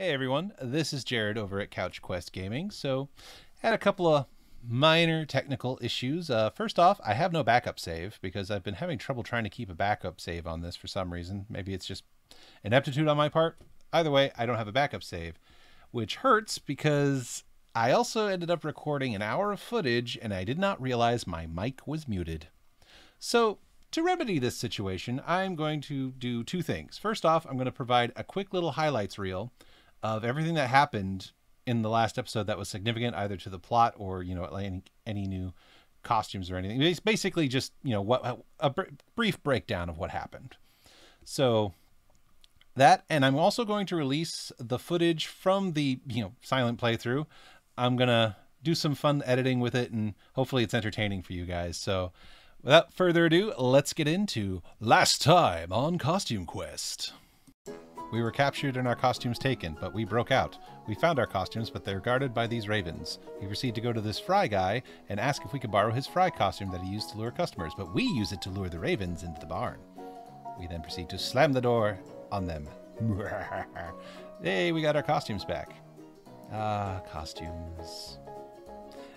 Hey everyone, this is Jared over at CouchQuest Gaming. So, had a couple of minor technical issues. First off, I have no backup save because I've been having trouble trying to keep a backup save on this for some reason. Maybe it's just ineptitude on my part. Either way, I don't have a backup save, which hurts because I also ended up recording an hour of footage and I did not realize my mic was muted. So, to remedy this situation, I'm going to do two things. First off, I'm going to provide a quick little highlights reel of everything that happened in the last episode that was significant either to the plot or, you know, any new costumes or anything. It's basically just, you know, what a brief breakdown of what happened. So that, and I'm also going to release the footage from the, you know, silent playthrough. I'm going to do some fun editing with it and hopefully it's entertaining for you guys. So without further ado, let's get into Last Time on Costume Quest. We were captured and our costumes taken, but we broke out. We found our costumes, but they're guarded by these ravens. We proceed to go to this fry guy and ask if we could borrow his fry costume that he used to lure customers, but we use it to lure the ravens into the barn. We then proceed to slam the door on them. Hey, we got our costumes back. Ah, costumes.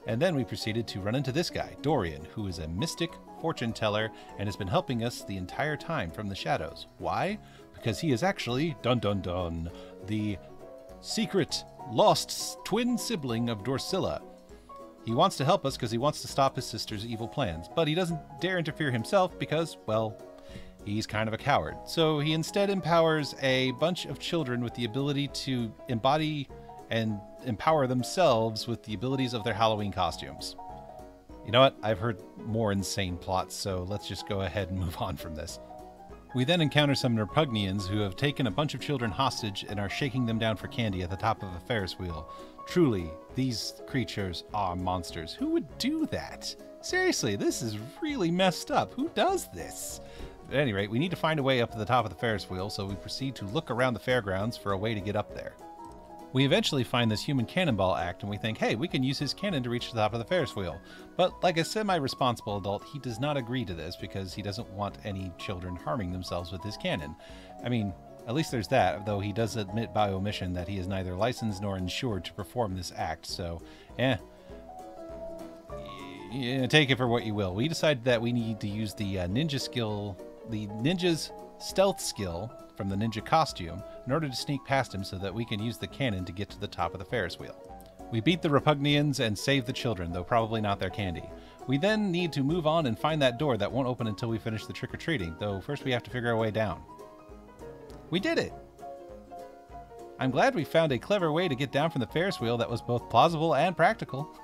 And then we proceeded to run into this guy, Dorian, who is a mystic fortune teller and has been helping us the entire time from the shadows. Why? Because he is actually, dun dun dun, the secret lost twin sibling of Dorsilla. He wants to help us because he wants to stop his sister's evil plans, but he doesn't dare interfere himself because, well, he's kind of a coward. So he instead empowers a bunch of children with the ability to embody and empower themselves with the abilities of their Halloween costumes. You know what? I've heard more insane plots, so let's just go ahead and move on from this. We then encounter some Nerpugnians who have taken a bunch of children hostage and are shaking them down for candy at the top of a Ferris wheel. Truly, these creatures are monsters. Who would do that? Seriously, this is really messed up. Who does this? At any rate, we need to find a way up to the top of the Ferris wheel, so we proceed to look around the fairgrounds for a way to get up there. We eventually find this human cannonball act and we think, hey, we can use his cannon to reach the top of the Ferris wheel. But like a semi-responsible adult, he does not agree to this because he doesn't want any children harming themselves with his cannon. I mean, at least there's that, though he does admit by omission that he is neither licensed nor insured to perform this act, so take it for what you will. We decide that we need to use the ninja's stealth skill from the ninja costume in order to sneak past him so that we can use the cannon to get to the top of the Ferris wheel. We beat the Repugnians and save the children, though probably not their candy. We then need to move on and find that door that won't open until we finish the trick-or-treating, though first we have to figure our way down. We did it! I'm glad we found a clever way to get down from the Ferris wheel that was both plausible and practical.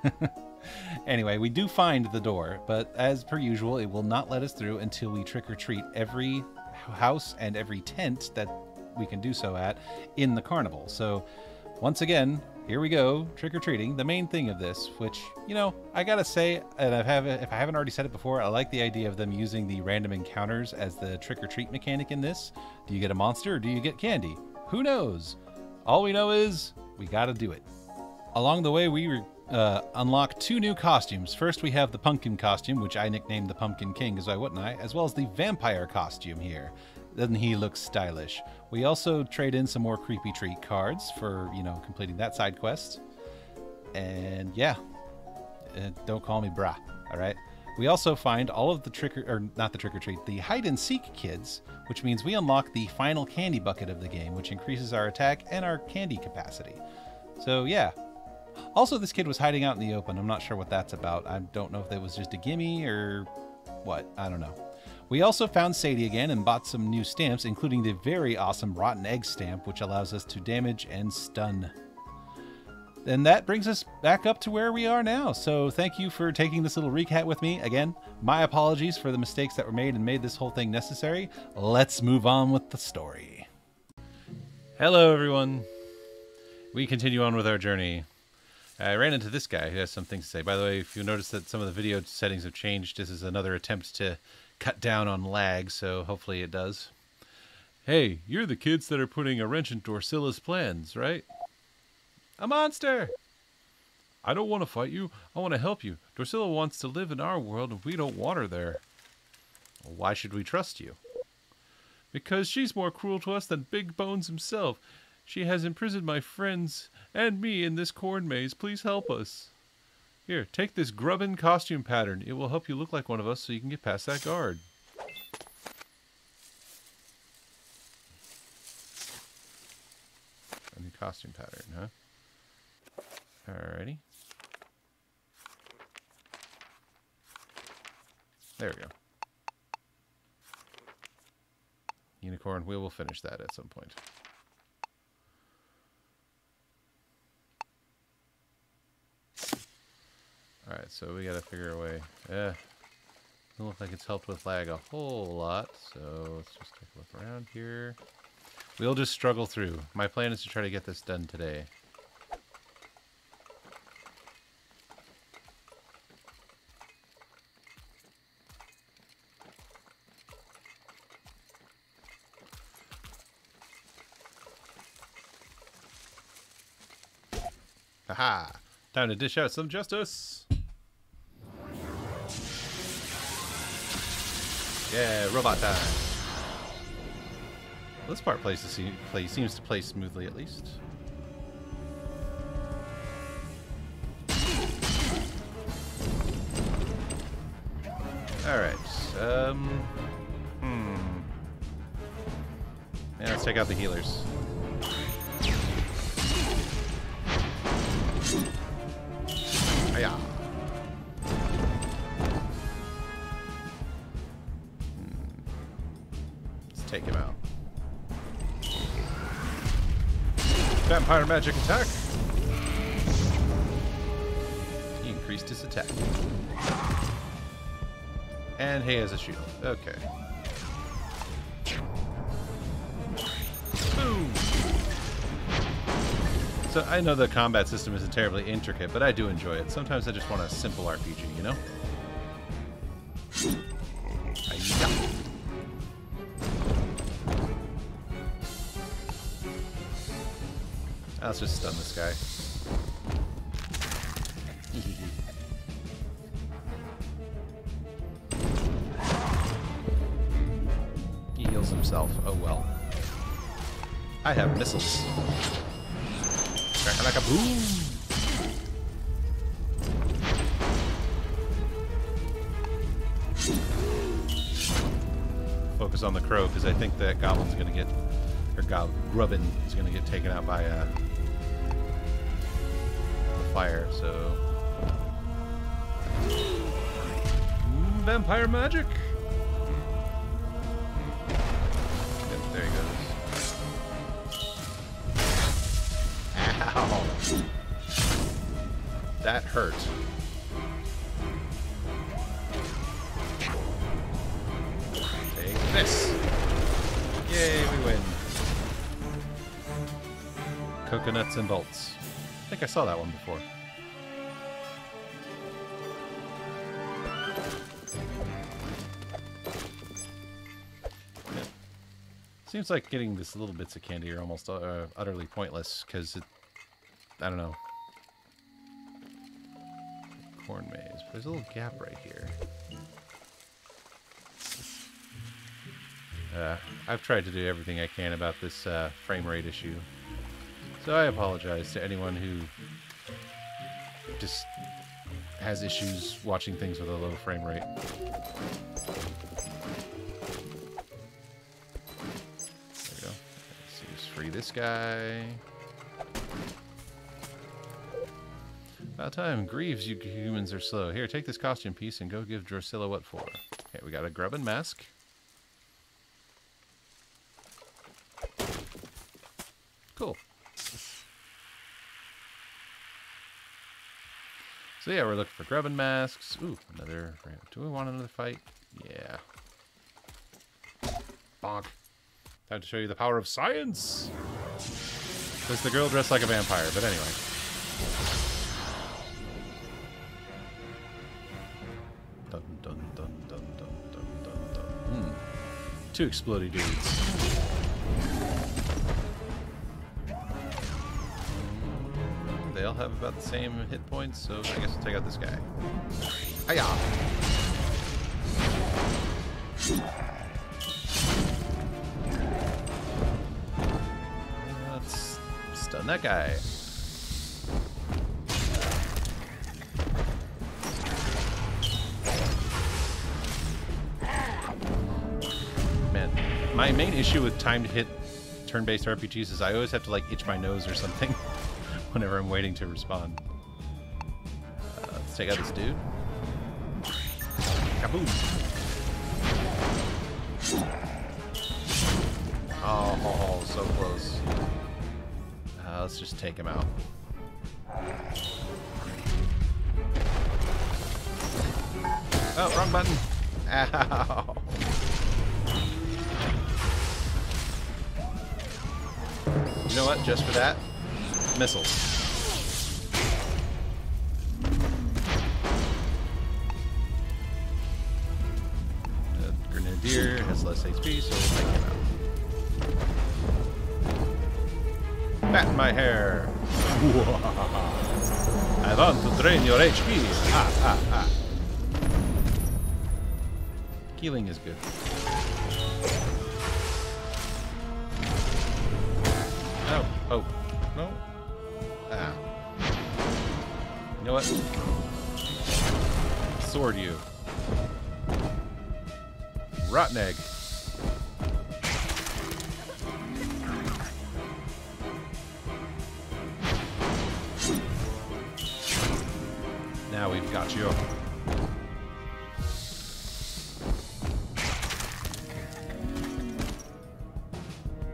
Anyway, we do find the door, but as per usual, it will not let us through until we trick-or-treat every house and every tent that we can do so at in the carnival. So once again, here we go, trick-or-treating, the main thing of this, which, you know, I gotta say, and if I haven't already said it before, I like the idea of them using the random encounters as the trick-or-treat mechanic in this. Do you get a monster or do you get candy? Who knows? All we know is we gotta do it. Along the way, we unlock two new costumes. First, we have the pumpkin costume, which I nicknamed the Pumpkin King, because why wouldn't I, as well as the vampire costume here. Doesn't he look stylish? We also trade in some more creepy treat cards for, you know, completing that side quest. And yeah, don't call me brah, all right? We also find all of the the hide and seek kids, which means we unlock the final candy bucket of the game, which increases our attack and our candy capacity. So yeah. Also, this kid was hiding out in the open. I'm not sure what that's about. I don't know if that was just a gimme or what. I don't know. We also found Sadie again and bought some new stamps, including the very awesome Rotten Egg stamp, which allows us to damage and stun. And that brings us back up to where we are now. So thank you for taking this little recap with me. Again, my apologies for the mistakes that were made and made this whole thing necessary. Let's move on with the story. Hello, everyone. We continue on with our journey. I ran into this guy who has some things to say. By the way, if you notice that some of the video settings have changed, this is another attempt to cut down on lag, so hopefully it does. Hey, you're the kids that are putting a wrench in Dorsilla's plans, right? A monster! I don't want to fight you. I want to help you. Dorsilla wants to live in our world, and we don't want her there. Why should we trust you? Because she's more cruel to us than Big Bones himself. She has imprisoned my friends and me in this corn maze. Please help us. Here, take this grubbin costume pattern. It will help you look like one of us so you can get past that guard. A new costume pattern, huh? Alrighty. There we go. Unicorn, we will finish that at some point. Alright, so we gotta figure a way. Doesn't look like it's helped with lag a whole lot, so let's just take a look around here. We'll just struggle through. My plan is to try to get this done today. Aha! Time to dish out some justice! Yeah, robot time! This part seems to play smoothly, at least. Alright, yeah, let's take out the healers. Yeah. Let's take him out. Vampire magic attack. He increased his attack. And he has a shield. Okay. Boom. So I know the combat system isn't terribly intricate, but I do enjoy it. Sometimes I just want a simple RPG, you know? Let's just stun this guy. He heals himself. Oh well. I have missiles. Like a boom. Focus on the crow because I think that goblin's gonna get, or grubbin is gonna get taken out by the fire. So vampire magic. And there he goes. That hurt. Take this. Yay, we win. Coconuts and bolts. I think I saw that one before. Yeah. Seems like getting these little bits of candy are almost utterly pointless because it, I don't know. Corn maze. There's a little gap right here. I've tried to do everything I can about this frame rate issue. So I apologize to anyone who just has issues watching things with a low frame rate. There we go. Let's just free this guy. About time. Grieves you humans are slow. Here, take this costume piece and go give Dorsilla what for. Okay, we got a grubbin mask. Cool. So yeah, we're looking for grubbin masks. Ooh, another... Do we want another fight? Yeah. Bonk. Time to show you the power of science! There's the girl dressed like a vampire, but anyway. Two explodey dudes. They all have about the same hit points, so I guess we'll take out this guy. Hiya! Let's Stun that guy. Man, my main issue with timed hit turn-based RPGs is I always have to like itch my nose or something whenever I'm waiting to respond. Let's take out this dude. Kaboom! Oh, so close. Let's just take him out. Oh, wrong button. Ow. You know what? Just for that, missiles. The grenadier has less HP, so we'll take him out. Bat my hair. I want to drain your HP. Ah, ah, ah. Healing is good. Oh, oh, no. Ah. You know what? Sword you. Rotten egg. Now we've got you.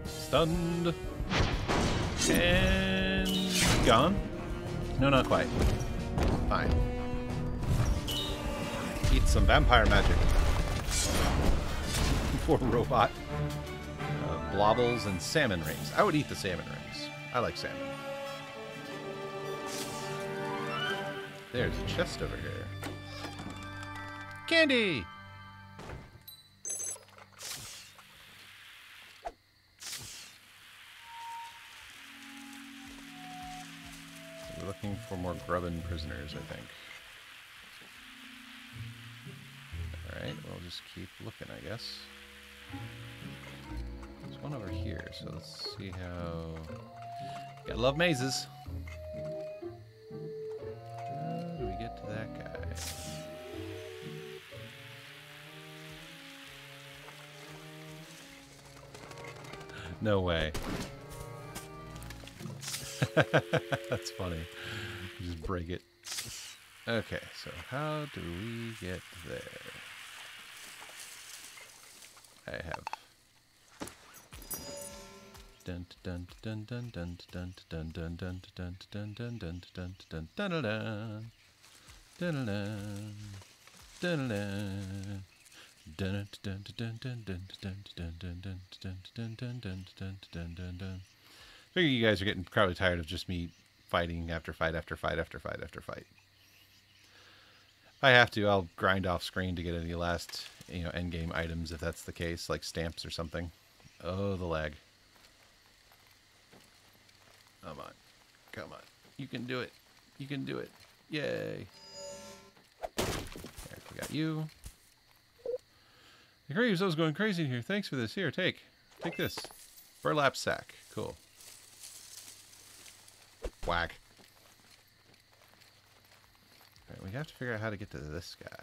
Stunned. And gone? No, not quite. Fine. Eat some vampire magic. Poor robot. Blobbles and salmon rings. I would eat the salmon rings. I like salmon. There's a chest over here. Candy! We're looking for more grubbin prisoners, I think. Alright, we'll just keep looking, I guess. There's one over here, so let's see how... Gotta love mazes! No way. That's funny. You just break it. Okay, so how do we get there? I have. Dun dun dun dun dun dun dun dun dun dun dun dun dun dun dun dun dun dun dun dun. Dun dun dun dun dun dun dun dun dun dun dun dun dun dun dun. Figure you guys are getting probably tired of just me fighting after fight after fight after fight after fight. If I have to, I'll grind off screen to get any last, you know, end game items if that's the case, like stamps or something. Oh, the lag. Come on, come on. You can do it. You can do it. Yay! There, we got you. The creosote's going crazy in here. Thanks for this. Here, take. Take this. Burlap sack. Cool. Whack. Alright, we have to figure out how to get to this guy.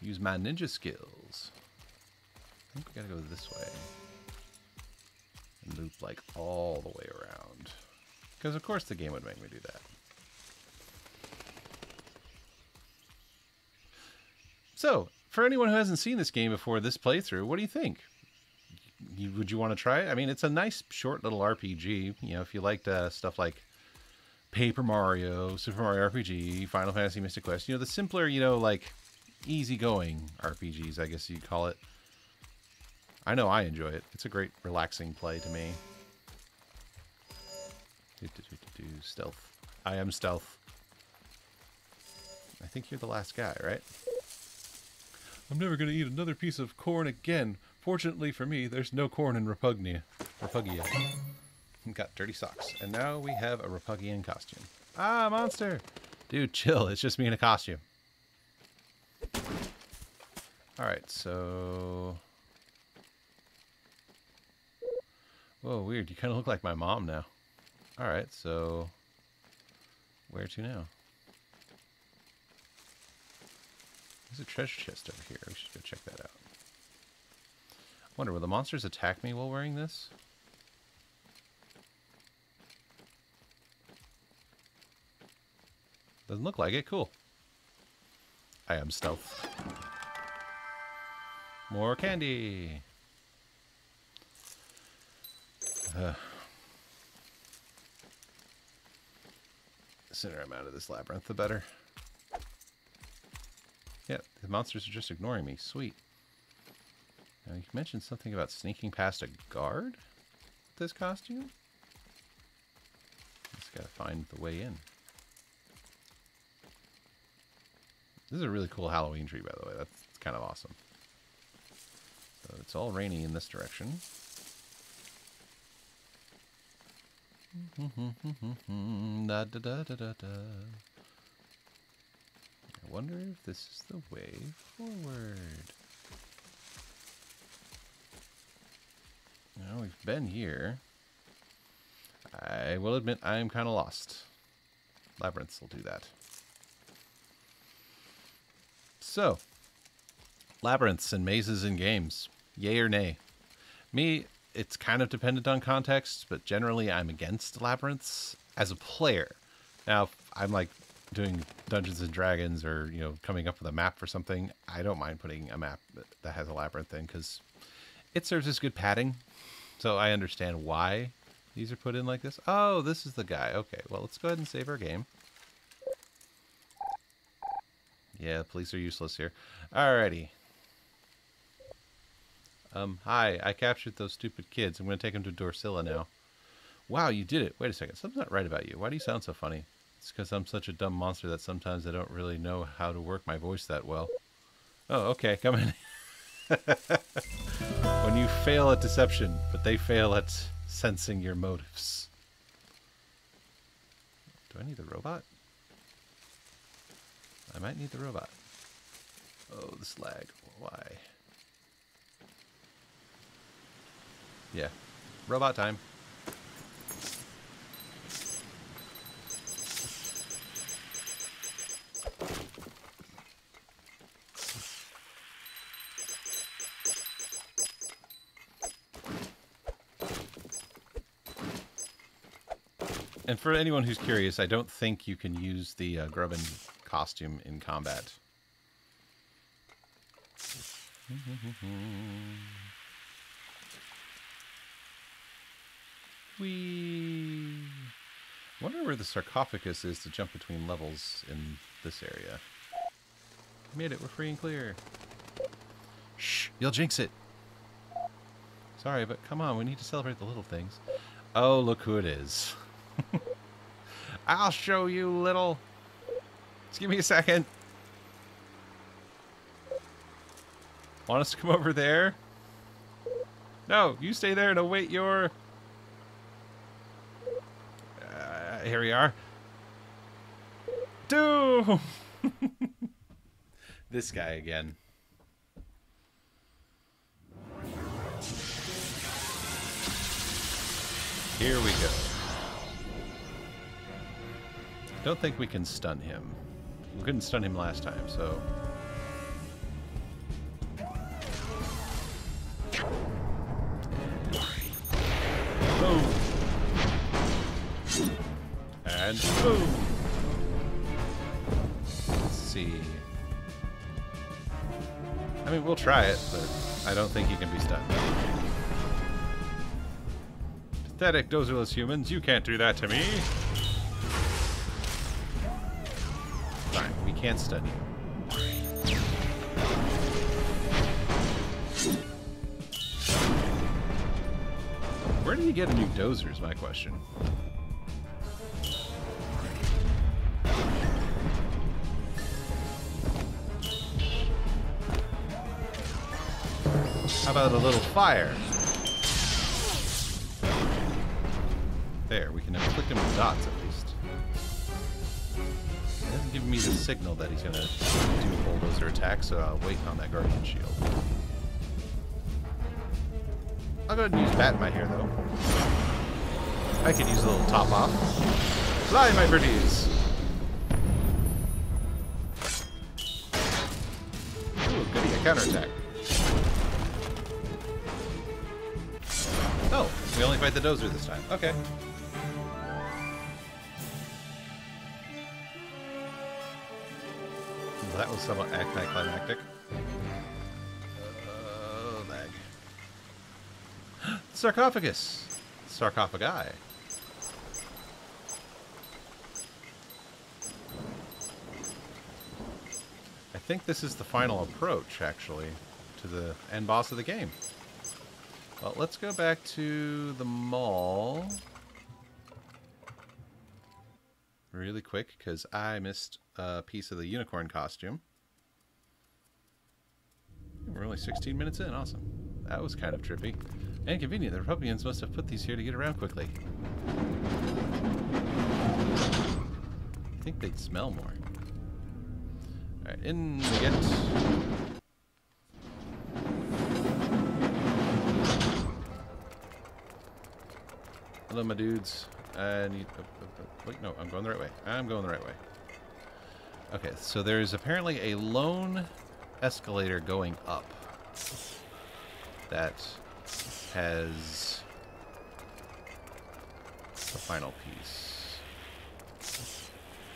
Use my ninja skills. I think we gotta go this way. And loop like all the way around. Because of course the game would make me do that. So, for anyone who hasn't seen this game before this playthrough, what do you think? Would you want to try it? I mean, it's a nice, short little RPG. You know, if you liked stuff like Paper Mario, Super Mario RPG, Final Fantasy, Mystic Quest, you know, the simpler, you know, like, easygoing RPGs, I guess you'd call it. I know I enjoy it. It's a great, relaxing play to me. Stealth. I am stealth. I think you're the last guy, right? I'm never going to eat another piece of corn again. Fortunately for me, there's no corn in Repugnia. Repugia. Got dirty socks. And now we have a Repugian costume. Ah, monster! Dude, chill. It's just me in a costume. Alright, so... Whoa, weird. You kind of look like my mom now. Alright, so... where to now? There's a treasure chest over here. We should go check that out. I wonder, will the monsters attack me while wearing this? Doesn't look like it. Cool. I am stealth. More candy! The sooner I'm out of this labyrinth, the better. Yeah, the monsters are just ignoring me. Sweet. Now, you mentioned something about sneaking past a guard with this costume? Just gotta find the way in. This is a really cool Halloween tree, by the way. That's kind of awesome. So it's all rainy in this direction. I wonder if this is the way forward. Now, we've been here. I will admit I'm kind of lost. Labyrinths will do that. So, labyrinths and mazes in games, yay or nay? Me, it's kind of dependent on context, but generally I'm against labyrinths as a player. Now, if I'm like doing Dungeons and Dragons or, you know, coming up with a map for something, I don't mind putting a map that has a labyrinth in because it serves as good padding. So I understand why these are put in like this. Oh, this is the guy. Okay, well, let's go ahead and save our game. Yeah, the police are useless here. Alrighty. Hi, I captured those stupid kids. I'm going to take them to Dorsilla now. Wow, you did it. Wait a second. Something's not right about you. Why do you sound so funny? It's because I'm such a dumb monster that sometimes I don't really know how to work my voice that well. Oh, okay. Come in. When you fail at deception, but they fail at sensing your motives. Do I need the robot? I might need the robot. Oh, this lag. Why? Yeah. Robot time. And for anyone who's curious, I don't think you can use the Grubbin costume in combat. Whee! I wonder where the sarcophagus is to jump between levels in this area. We made it. We're free and clear. Shh! You'll jinx it! Sorry, but come on. We need to celebrate the little things. Oh, look who it is. I'll show you, little... Just give me a second. Want us to come over there? No, you stay there and await your... here we are. Doom! This guy again. Here we go. Don't think we can stun him. We couldn't stun him last time, so... Boom! And boom! Let's see... I mean, we'll try it, but I don't think he can be stunned. Pathetic, dozerless humans, you can't do that to me! Can't stun you. Where do you get a new dozer is my question. How about a little fire? There, we can inflict him with dots at least. Giving me the signal that he's going to do a bulldozer attack, so I'll wait on that guardian shield. I'll go ahead and use bat in my hair, though. I could use a little top off. Fly, my birdies! Ooh, goody, a counterattack. Oh, we only fight the dozer this time. Okay. Well, that was somewhat anticlimactic. Lag. Sarcophagus! Sarcophagi. I think this is the final approach, actually, to the end boss of the game. Well, let's go back to the mall really quick, because I missed a piece of the unicorn costume. We're only 16 minutes in. Awesome. That was kind of trippy. And convenient. The Repugnians must have put these here to get around quickly. I think they'd smell more. Alright, in we get... Hello, my dudes. I need... wait, no, I'm going the right way. I'm going the right way. Okay, so there's apparently a lone escalator going up that has the final piece.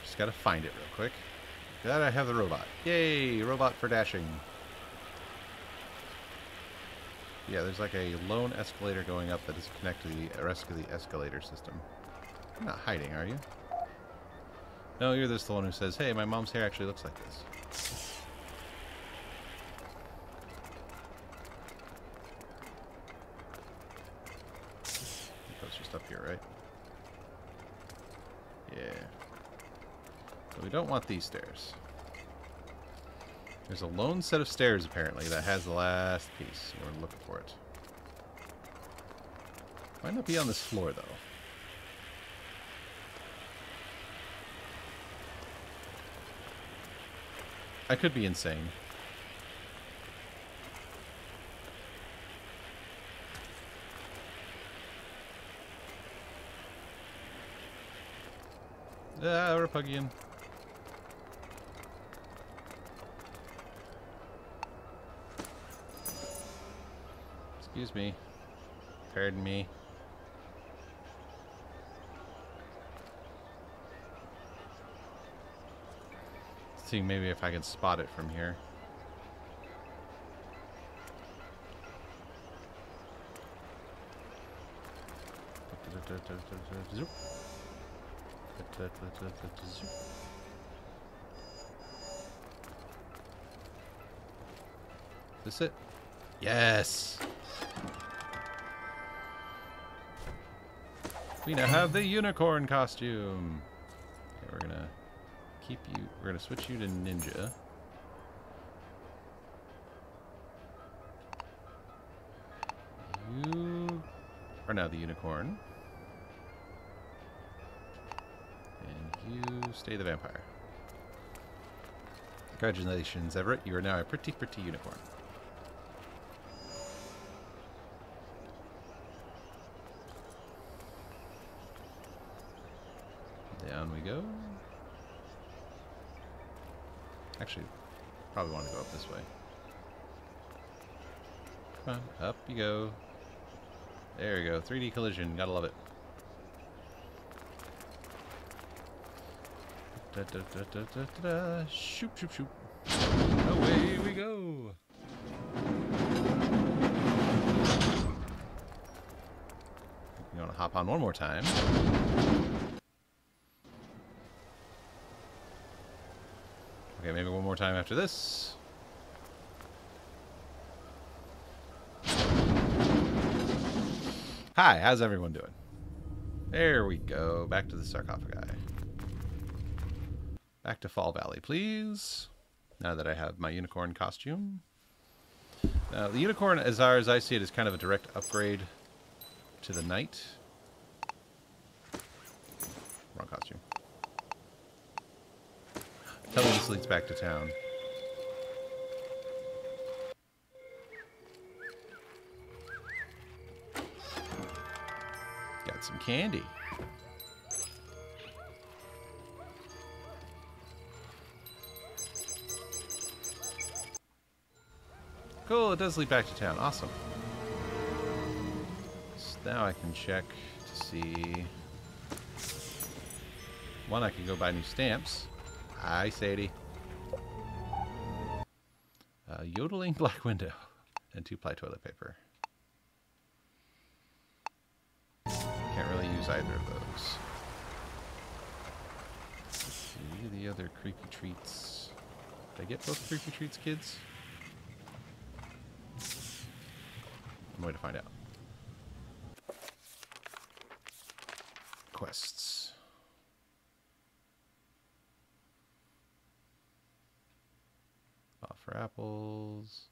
Just gotta find it real quick. Glad I have the robot. Yay, robot for dashing. Yeah, there's like a lone escalator going up that is connected to the rest of the escalator system. You're not hiding, are you? No, you're the one who says, hey, my mom's hair actually looks like this. That's just up here, right? Yeah. But we don't want these stairs. There's a lone set of stairs, apparently, that has the last piece. We're looking for it. Might not be on this floor, though. I could be insane. Ah, Repugian. Excuse me. Pardon me. Let's see maybe if I can spot it from here. Is this it? Yes! We now have the unicorn costume. Okay, we're gonna keep you. We're gonna switch you to ninja. You are now the unicorn, and you stay the vampire. Congratulations, Everett. You are now a pretty, pretty unicorn. Go. Actually, probably want to go up this way. Come on, up you go. There we go. 3D collision. Gotta love it. Da, da, da, da, da, da, da. Shoop, shoop, shoop. Away we go. You want to hop on one more time? Okay, maybe one more time after this. Hi, how's everyone doing? There we go. Back to the sarcophagi. Back to Fall Valley, please. Now that I have my unicorn costume. The unicorn, as far as I see it, is kind of a direct upgrade to the knight. Wrong costume. Tell me this leads back to town. Got get some candy. Cool, it does lead back to town. Awesome. So now I can check to see... One, I can go buy new stamps. Hi, Sadie. Yodeling black window and 2-ply toilet paper. Can't really use either of those. Let's see the other creepy treats. Did I get both creepy treats, kids? I'm going to find out. Quests. Off for apples.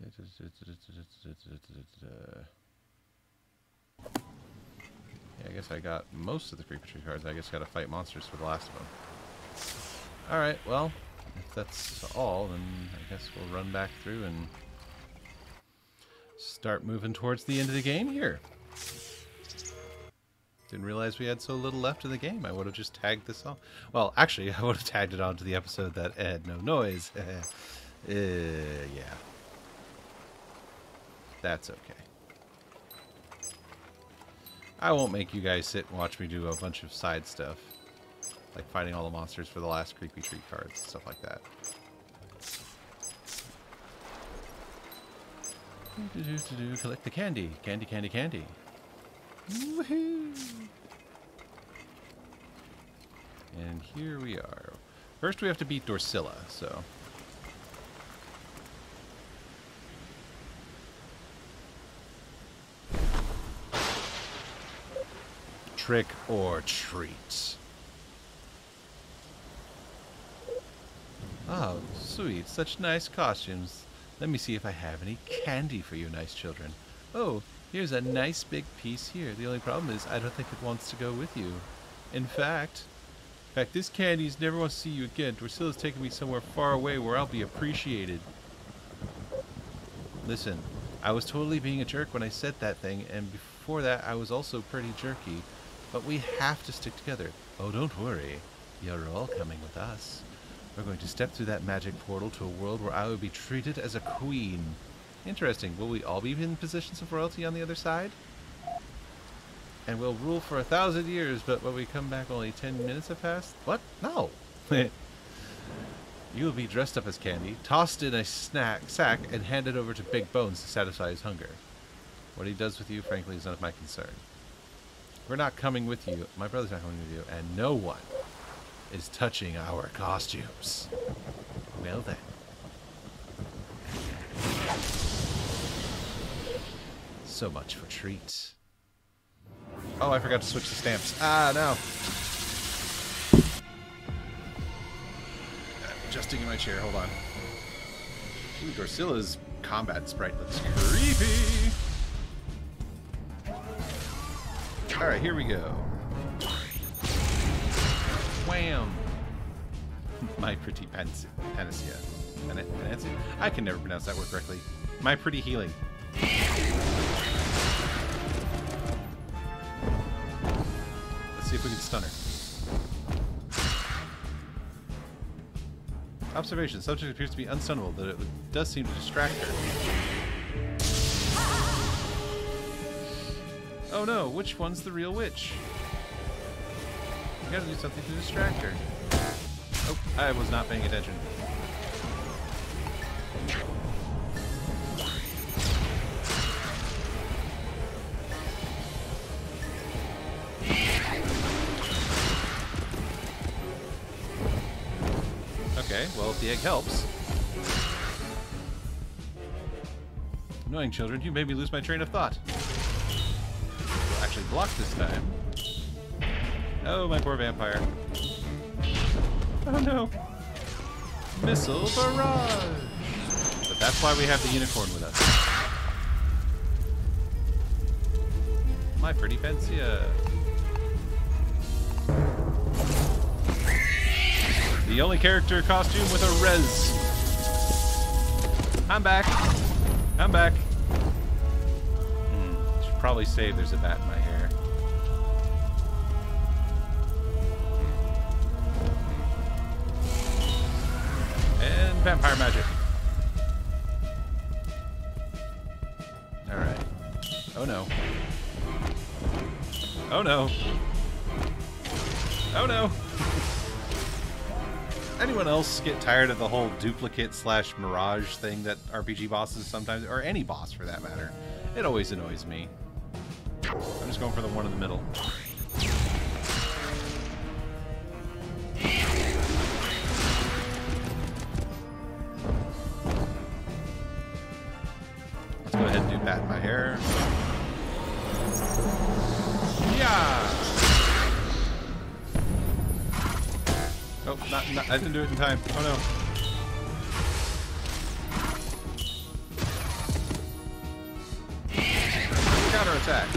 Yeah, I guess I got most of the creepy tree cards. I guess I gotta fight monsters for the last of them. Alright, well, if that's all, then I guess we'll run back through and start moving towards the end of the game here. Didn't realize we had so little left of the game. I would have just tagged this off. Well, actually, I would have tagged it onto the episode that had no noise. Yeah. That's okay. I won't make you guys sit and watch me do a bunch of side stuff. Like fighting all the monsters for the last creepy treat cards and stuff like that. Collect the candy. Candy, candy, candy. Woohoo! And here we are. First we have to beat Dorsilla, so... Trick or treat. Oh, sweet. Such nice costumes. Let me see if I have any candy for you nice children. Oh, here's a nice big piece here. The only problem is I don't think it wants to go with you. In fact, this candy's never wants to see you again. Dorsilla's taking me somewhere far away where I'll be appreciated. Listen, I was totally being a jerk when I said that thing, and before that I was also pretty jerky. But we have to stick together. Oh, don't worry. You're all coming with us. We're going to step through that magic portal to a world where I will be treated as a queen. Interesting. Will we all be in positions of royalty on the other side? And we'll rule for 1,000 years, but when we come back only 10 minutes have passed? What? No! You will be dressed up as candy, tossed in a sack, and handed over to Big Bones to satisfy his hunger. What he does with you, frankly, is none of my concern. We're not coming with you. My brother's not coming with you. And no one is touching our costumes. Well then. So much for treats. Oh, I forgot to switch the stamps. Ah, no. I'm adjusting in my chair. Hold on. Ooh, Dorsilla's combat sprite looks creepy. Alright, here we go. Wham! My pretty panacea. Panacea? I can never pronounce that word correctly. My pretty healing. Let's see if we can stun her. Observation. Subject appears to be unstunnable, though it does seem to distract her. Oh no, which one's the real witch? We gotta do something to distract her. Oh, I was not paying attention. Okay, well, if the egg helps. Annoying children, you made me lose my train of thought. Actually blocked this time. Oh, my poor vampire. Oh no. Missile barrage. But that's why we have the unicorn with us. My pretty Pensia. the only character costume with a res. I'm back. I'm back. Should probably save. There's a bat in my hair. And vampire magic. Alright. Oh no. Oh no. Oh no. Anyone else get tired of the whole duplicate / mirage thing that RPG bosses sometimes, or any boss for that matter? It always annoys me. I'm just going for the one in the middle. Let's go ahead and do that in my hair. Yeah! Oh, not, I didn't do it in time. Oh no. Counterattack.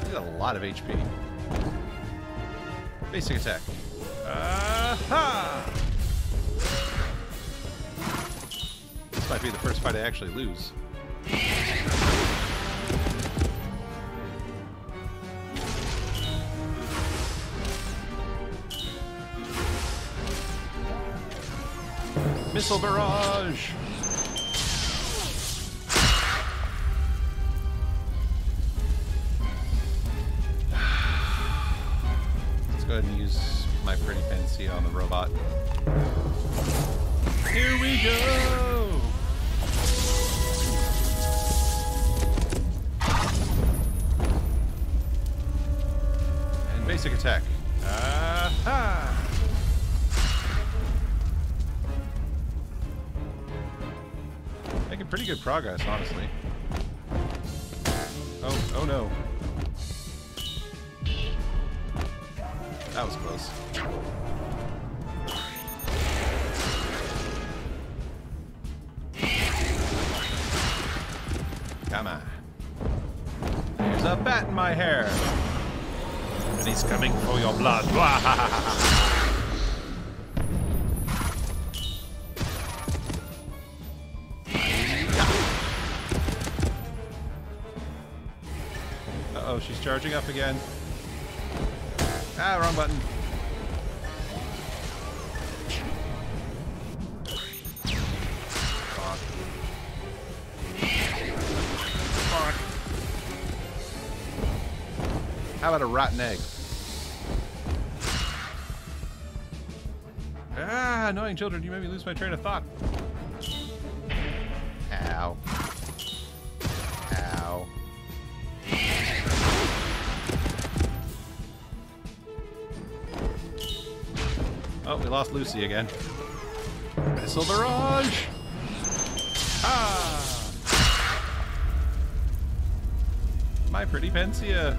I did a lot of HP. Basic attack. Aha! This might be the first fight I actually lose. Missile barrage! Let's go ahead and use my pretty fancy on the robot. Here we go! Basic attack. Aha! Making pretty good progress, honestly. Oh, oh no. That was close. Come on. There's a bat in my hair. And he's coming for your blood. Uh-oh, she's charging up again. Ah, wrong button. How about a rotten egg? Ah, annoying children, you made me lose my train of thought. Ow. Ow. Oh, we lost Lucy again. Missile barrage! Ah! My pretty Pensia.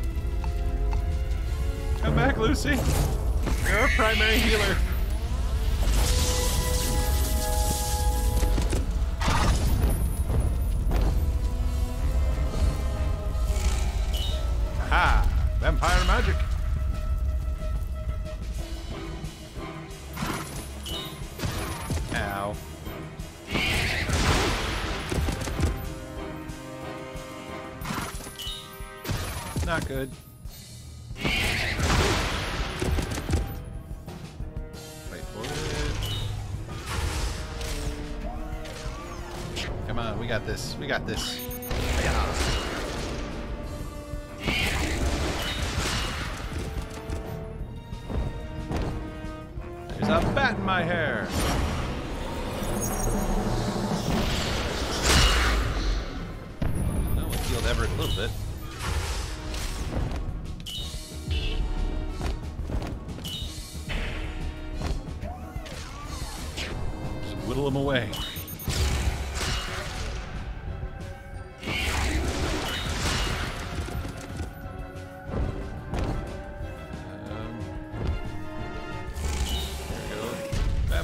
Come back, Lucy. You're a primary healer. Aha! Vampire magic. Ow. Not good. We got this. We got this. There's a bat in my hair. That one healed Everett a little bit. Just whittle him away.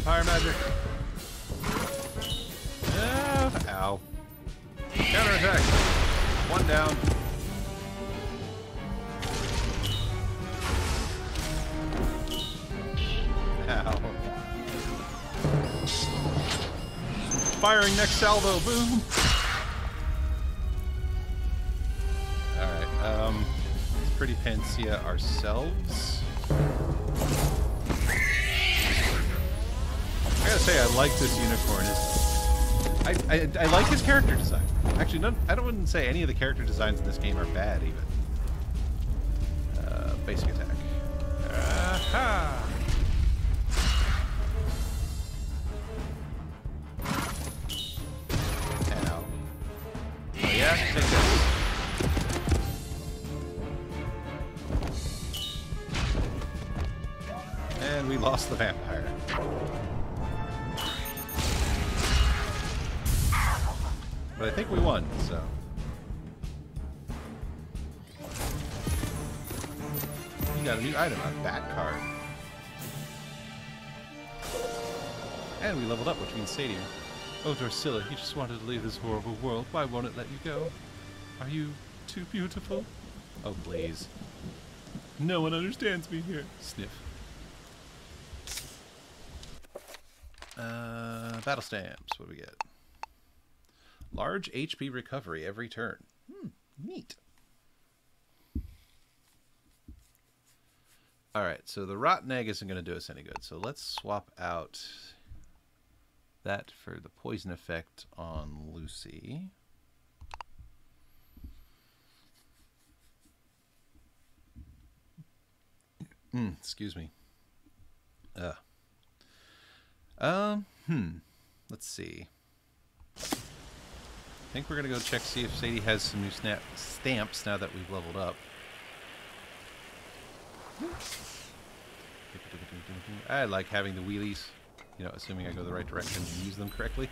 Fire magic. one down. Ow. Firing next salvo, boom! Alright, let's pretty Pansia ourselves. I gotta say, I like this unicorn. I like his character design. Actually, none, I wouldn't say any of the character designs in this game are bad, even. Basic attack. Aha! Ow. Oh yeah, take this. And we lost the vampire. But I think we won, so. You got a new item, a bat card. And we leveled up, which means Sadie. Oh, Dorsilla, you just wanted to leave this horrible world. Why won't it let you go? Are you too beautiful? Oh, Blaze. No one understands me here. Sniff. Battle stamps. What do we get? Large HP recovery every turn. Hmm, neat. Alright, so the rotten egg isn't going to do us any good. So let's swap out that for the poison effect on Lucy. Excuse me. Let's see. I think we're going to go check, see if Sadie has some new stamps now that we've leveled up. I like having the wheelies, you know, assuming I go the right direction and use them correctly.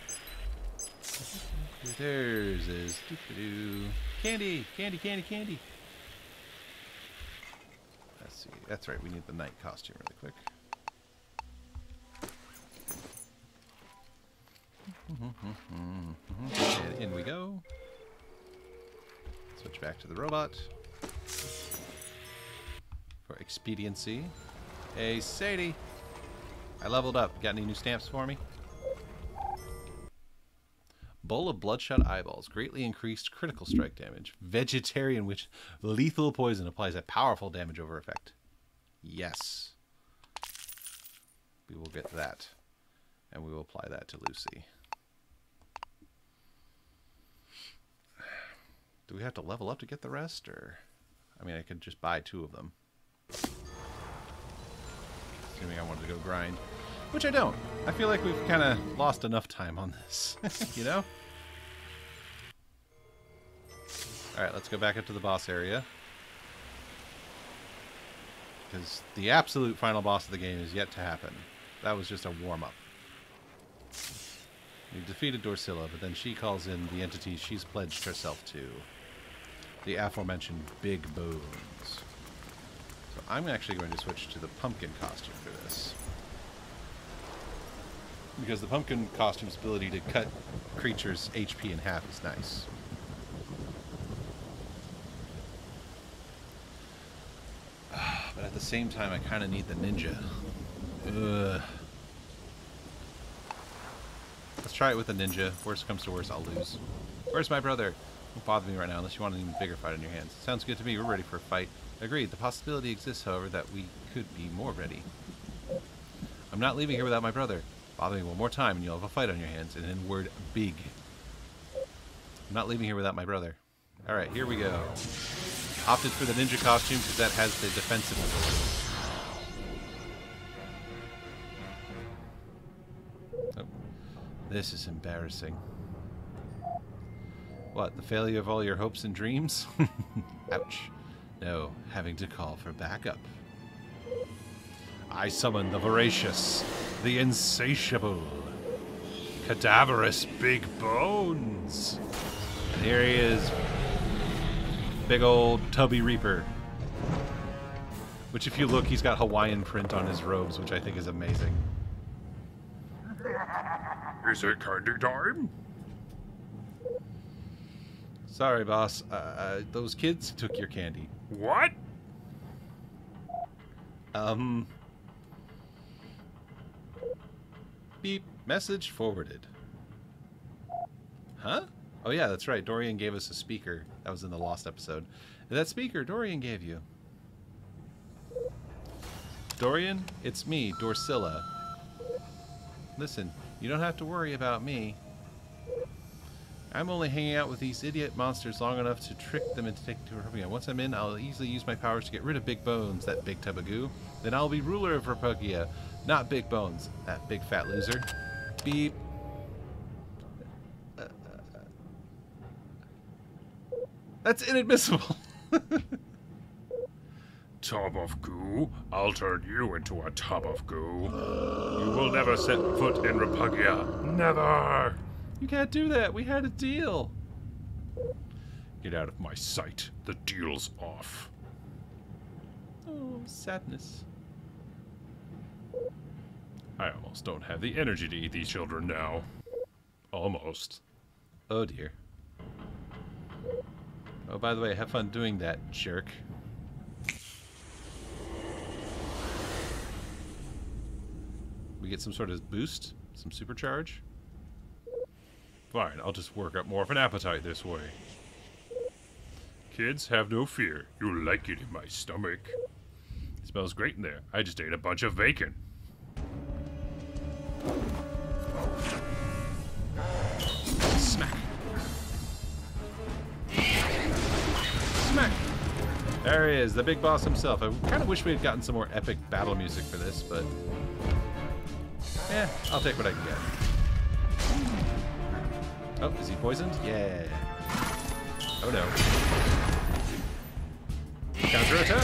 There's this. Candy! Candy, candy, candy! Let's see. That's right, we need the knight costume really quick. And in we go. Switch back to the robot. For expediency. Hey, Sadie! I leveled up. Got any new stamps for me? Bowl of bloodshot eyeballs. Greatly increased critical strike damage. Vegetarian, which lethal poison applies a powerful damage over effect. Yes. We will get that. And we will apply that to Lucy. Do we have to level up to get the rest, or... I mean, I could just buy two of them. Assuming I wanted to go grind. Which I don't. I feel like we've kind of lost enough time on this. You know? Alright, let's go back up to the boss area. Because the absolute final boss of the game is yet to happen. That was just a warm-up. We defeated Dorsilla, but then she calls in the entity she's pledged herself to. The aforementioned Big Bones. So I'm actually going to switch to the pumpkin costume for this. Because the pumpkin costume's ability to cut creatures' HP in half is nice. But at the same time, I kind of need the ninja. Ugh. Let's try it with a ninja. Worst comes to worst, I'll lose. Where's my brother? Don't bother me right now unless you want an even bigger fight on your hands. Sounds good to me. We're ready for a fight. Agreed. The possibility exists, however, that we could be more ready. I'm not leaving here without my brother. Bother me one more time and you'll have a fight on your hands. And then word big. I'm not leaving here without my brother. Alright, here we go. Opted for the ninja costume because that has the defensive ability. This is embarrassing. What, the failure of all your hopes and dreams? Ouch. No, having to call for backup. I summon the voracious, the insatiable, cadaverous Big Bones. And here he is, big old Tubby Reaper. Which if you look, he's got Hawaiian print on his robes, which I think is amazing. Is it candy time? Sorry, boss. Those kids took your candy. What? Beep. Message forwarded. Huh? Oh yeah, that's right. Dorian gave us a speaker. That was in the Lost episode. And that speaker Dorian gave you. Dorian, it's me, Dorsilla. Listen, you don't have to worry about me. I'm only hanging out with these idiot monsters long enough to trick them into taking to Repugia. Once I'm in, I'll easily use my powers to get rid of Big Bones, that big tub of goo. Then I'll be ruler of Repugia, not Big Bones, that big fat loser. Beep. That's inadmissible. Tub of goo? I'll turn you into a tub of goo. You will never set foot in Repugia. Never! You can't do that. We had a deal. Get out of my sight. The deal's off. Oh, sadness. I almost don't have the energy to eat these children now. Almost. Oh, dear. Oh, by the way, have fun doing that, jerk. We get some sort of boost, some supercharge. Fine, I'll just work up more of an appetite this way. Kids, have no fear. You'll like it in my stomach. It smells great in there. I just ate a bunch of bacon. Smack. Smack. There he is, the big boss himself. I kind of wish we had gotten some more epic battle music for this, but... yeah, I'll take what I can get. Oh, is he poisoned? Yeah. Oh no. Counterattack!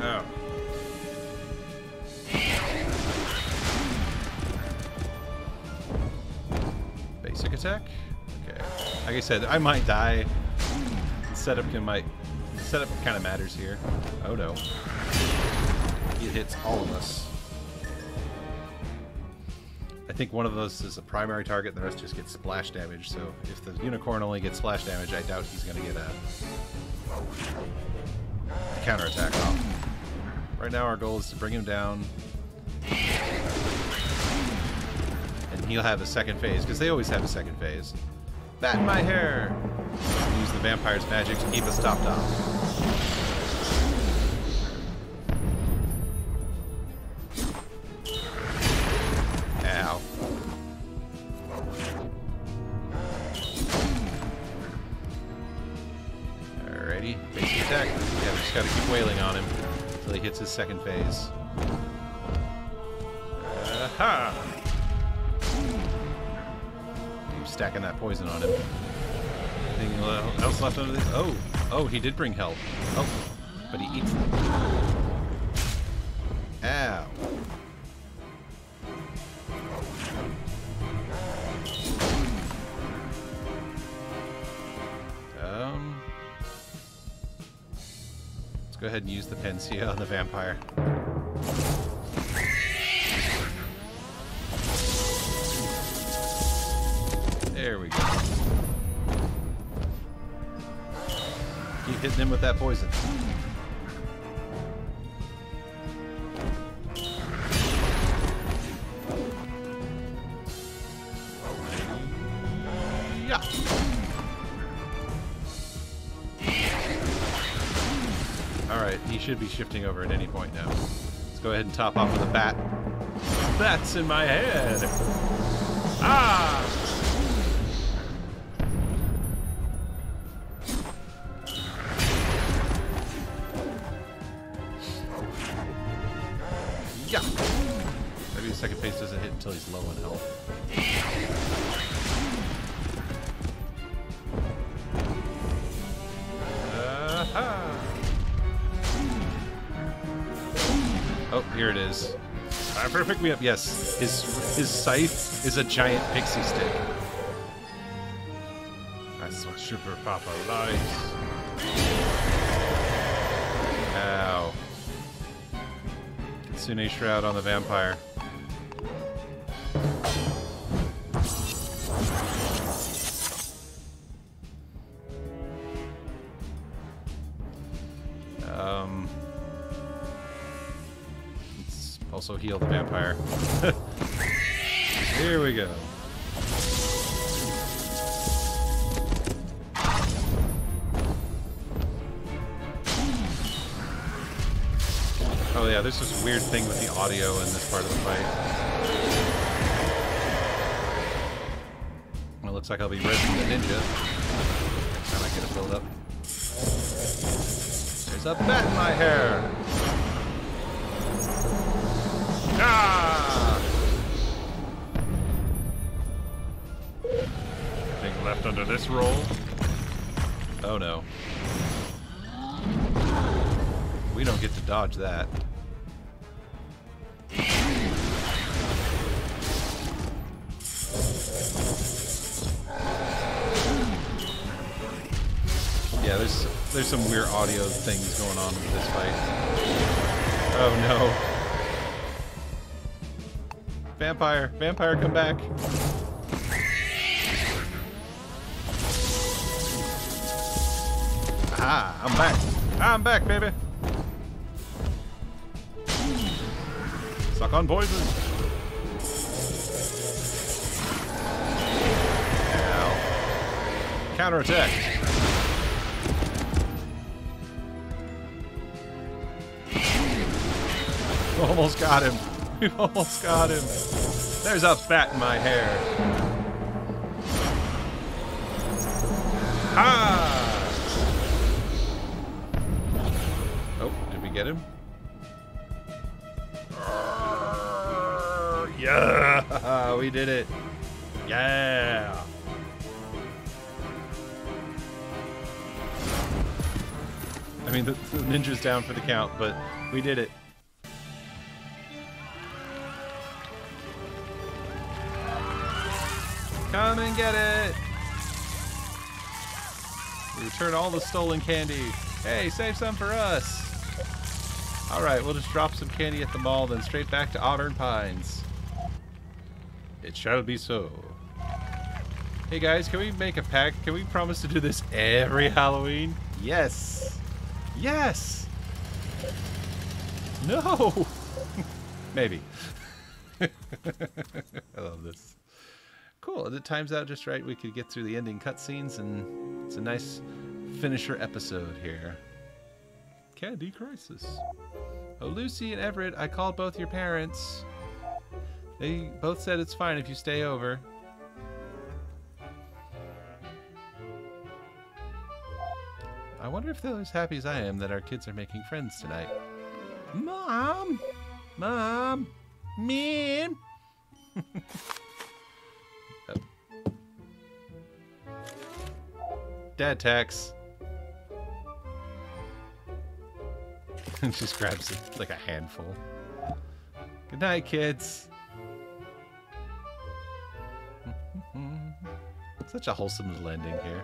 Oh. Basic attack? Okay. Like I said, I might die. Setup kind of matters here. Oh no. It hits all of us. I think one of us is a primary target and the rest just gets splash damage, so if the unicorn only gets splash damage, I doubt he's going to get a counterattack off. Right now our goal is to bring him down. And he'll have a second phase, because they always have a second phase. Bat in my hair! Use the vampire's magic to keep us topped off. Alrighty, basic attack. Yeah, we just gotta keep wailing on him until he hits his second phase. Aha! Keep stacking that poison on him. Anything else left under this? Oh! Oh, he did bring help. Oh, but he eats them. Ow! Let's go ahead and use the Panacea on the vampire. There we go. Keep hitting him with that poison. Yeah. Alright, he should be shifting over at any point now. Let's go ahead and top off with a bat. Bats in my head! Ah! Second phase doesn't hit until he's low on health. Oh, here it is. Alright, pick me up. Yes, his scythe is a giant pixie stick. That's what Super Papa likes. Ow. Kitsune Shroud on the vampire. Let's also heal the vampire. Here we go. Oh yeah, there's this weird thing with the audio in this part of the fight. Well, it looks like I'll be resing the ninja next time I get a build up. There's a bat in my hair! Ah! Anything left under this roll? Oh no. We don't get to dodge that. Yeah, there's some weird audio things going on with this fight. Oh no. Vampire! Vampire, come back! Aha! I'm back! I'm back, baby! Suck on poison! Ow. Counterattack! Almost got him. We almost got him. There's a bat in my hair. Ah! Oh, did we get him? Yeah, we did it. Yeah. I mean, the ninja's down for the count, but we did it. Come and get it! We return all the stolen candy. Hey, save some for us! Alright, we'll just drop some candy at the mall, then straight back to Auburn Pines. It shall be so. Hey guys, can we make a pact? Can we promise to do this every Halloween? Yes! Yes! No! Maybe. I love this. Cool, it times out just right. We could get through the ending cutscenes, and it's a nice finisher episode here. Candy Crisis. Oh, Lucy and Everett, I called both your parents. They both said it's fine if you stay over. I wonder if they're as happy as I am that our kids are making friends tonight. Mom! Mom! Man! Dad tax. And just grabs it like a handful. Good night, kids. Such a wholesome little ending here.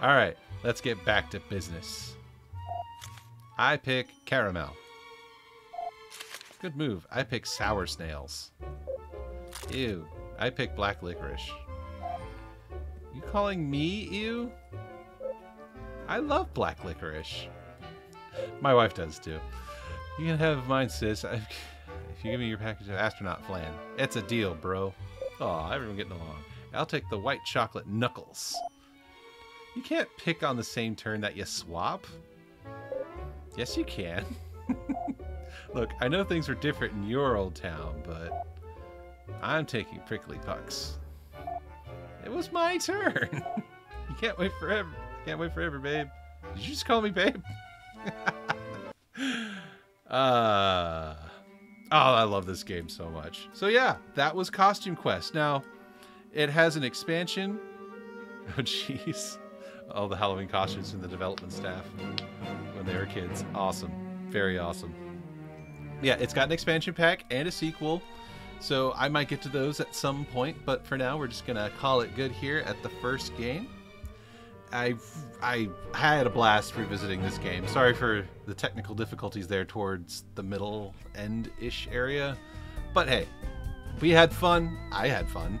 All right, let's get back to business. I pick caramel. Good move. I pick sour snails. Ew. I pick black licorice. You calling me ew? I love black licorice. My wife does too. You can have mine, sis. If you give me your package of astronaut flan. It's a deal, bro. Aw, everyone getting along. I'll take the white chocolate knuckles. You can't pick on the same turn that you swap. Yes, you can. Look, I know things were different in your old town, but I'm taking prickly pucks. It was my turn. You can't wait forever. Can't wait forever, babe. Did you just call me babe? Oh, I love this game so much. So yeah, that was Costume Quest. Now, it has an expansion. Oh, jeez. All the Halloween costumes from the development staff when they were kids. Awesome. Very awesome. Yeah, it's got an expansion pack and a sequel. So I might get to those at some point. But for now, we're just going to call it good here at the first game. I had a blast revisiting this game. Sorry for the technical difficulties there towards the middle end-ish area. But hey, we had fun. I had fun.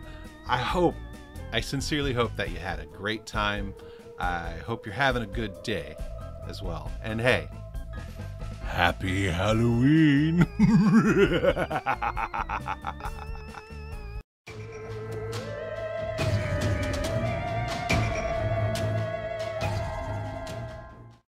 I sincerely hope that you had a great time. I hope you're having a good day as well. And hey, Happy Halloween!